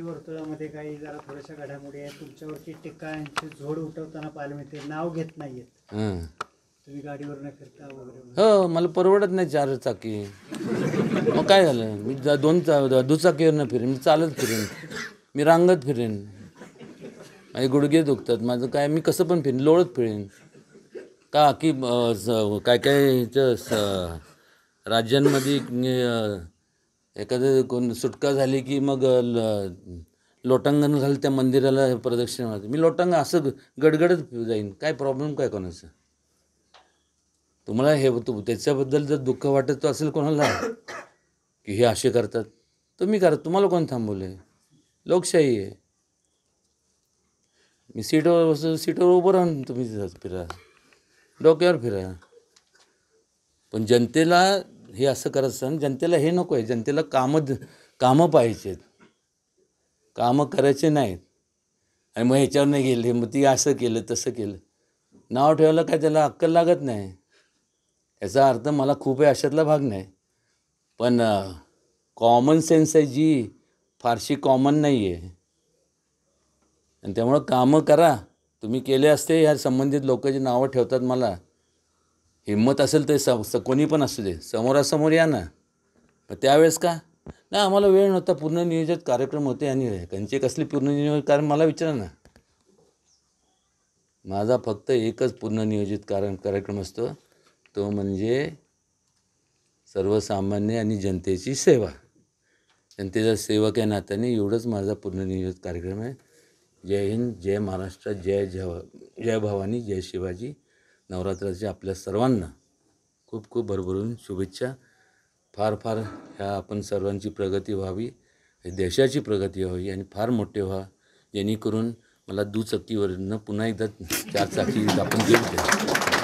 वर्तुळामध्ये काही जरा थोड्याशा घडामोडी आहेत. तुमच्यावरती टीका यांची झोड उठवताना पाहायला मिळते. नाव घेत नाहीयेत. तुम्ही गाडीवरनं फिरता वगैरे. हो, मला परवडत नाही चार चाकी. मग काय झालं, मी दोन दुचाकीवरनं फिरेन, मी चालत फिरेन, मी रांगत फिरेन, माझे गुडघे दुखतात, माझं काय, मी कसं पण फिरेन, लोळत फिरेन का की काय काय राज्यांमध्ये एखादं कोण सुटका झाली की मग लोटांगण झालं त्या मंदिराला प्रदक्षिणा मारते. मी लोटांगण असं गडगडत जाईन, काय प्रॉब्लेम काय कोणाचं. तुम्हाला हे त्याच्याबद्दल जर दुःख वाटत असेल कोणाला की हे असे करतात, तुम्ही करा, तुम्हाला कोण थांबवलं. लोकशाही आहे. मी सीटवर उभं राहून तुम्ही फिरा, डोक्यावर फिरा, पण जनतेला हे असं करत असताना जनतेला हे नको आहे. जनतेला कामं पाहिजेत, कामं करायचे नाहीत. आणि मग ह्याच्यावर नाही गेले, मग ती असं केलं तसं केलं, नाव ठेवायला काय त्याला अक्कल लागत नाही. याचा अर्थ मला खूप आहे अशातला भाग नाही, पण कॉमन सेन्स आहे जी फारशी कॉमन नाही आहे. आणि त्यामुळं कामं करा. तुम्ही केले असते ह्या संबंधित लोक जी नावं ठेवतात, मला हिंमत असेल तर कोणी पण असू दे, समोरासमोर या ना. मग त्यावेळेस का नाही, आम्हाला वेळ नव्हता, पूर्ण नियोजित कार्यक्रम होते. आणि त्यांचे कसले पूर्ण नियोजित कारण मला विचारा ना. माझा फक्त एकच पूर्ण नियोजित कार्यक्रम असतो, तो म्हणजे सर्वसामान्य आणि जनतेची सेवा. जनतेचा सेवक या नात्याने एवढंच माझा पूर्ण नियोजित कार्यक्रम आहे. जय हिंद, जय महाराष्ट्र, जय भवानी, जय शिवाजी. नवरात्राची आपल्या सर्वांना खूप खूप भरभरून शुभेच्छा. फार फार ह्या आपण सर्वांची प्रगती व्हावी, देशाची प्रगती व्हावी आणि फार मोठे व्हा, जेणेकरून मला दुचाकीवरनं पुन्हा एकदा चारचाकी आपण घेऊन